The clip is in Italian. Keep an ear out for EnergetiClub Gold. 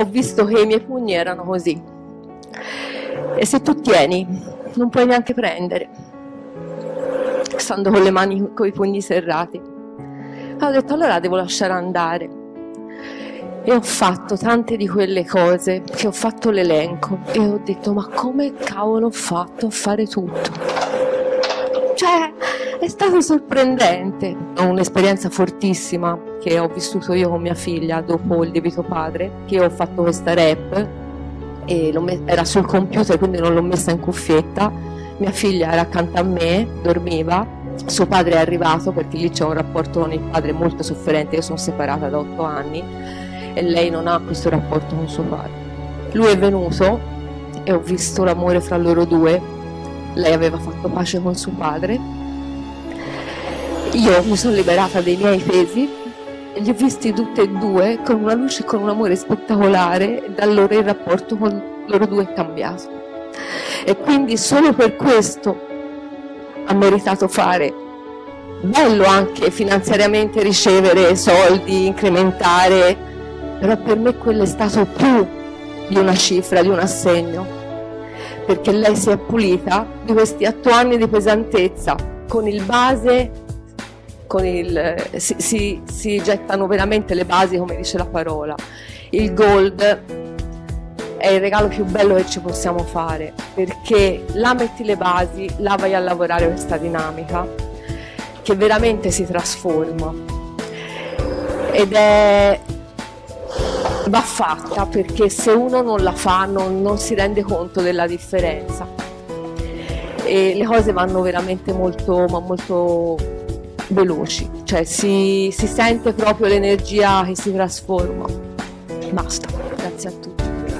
Ho visto che i miei pugni erano così, e se tu tieni non puoi neanche prendere, stando con le mani, con i pugni serrati. Allora ho detto, allora devo lasciare andare, e ho fatto tante di quelle cose che ho fatto l'elenco e ho detto, ma come cavolo ho fatto a fare tutto? Cioè, è stato sorprendente. Un'esperienza fortissima che ho vissuto io con mia figlia dopo Il debito padre, che ho fatto questa rap e era sul computer, quindi non l'ho messa in cuffietta. Mia figlia era accanto a me, dormiva, suo padre è arrivato, perché lì c'è un rapporto con il padre molto sofferente. Io sono separata da 8 anni e lei non ha questo rapporto con suo padre. Lui è venuto e ho visto l'amore fra loro due. Lei aveva fatto pace con suo padre. Io mi sono liberata dei miei pesi e li ho visti tutti e due con una luce e con un amore spettacolare, e da allora il rapporto con loro due è cambiato. E quindi solo per questo ha meritato fare. Bello anche finanziariamente ricevere soldi, incrementare, però per me quello è stato più di una cifra, di un assegno, perché lei si è pulita di questi 8 anni di pesantezza. Con il base si gettano veramente le basi, come dice la parola. Il gold è il regalo più bello che ci possiamo fare, perché là metti le basi, là vai a lavorare questa dinamica che veramente si trasforma, ed va fatta, perché se uno non la fa non si rende conto della differenza, e le cose vanno veramente molto, ma molto veloci, cioè si sente proprio l'energia che si trasforma. Basta, grazie a tutti.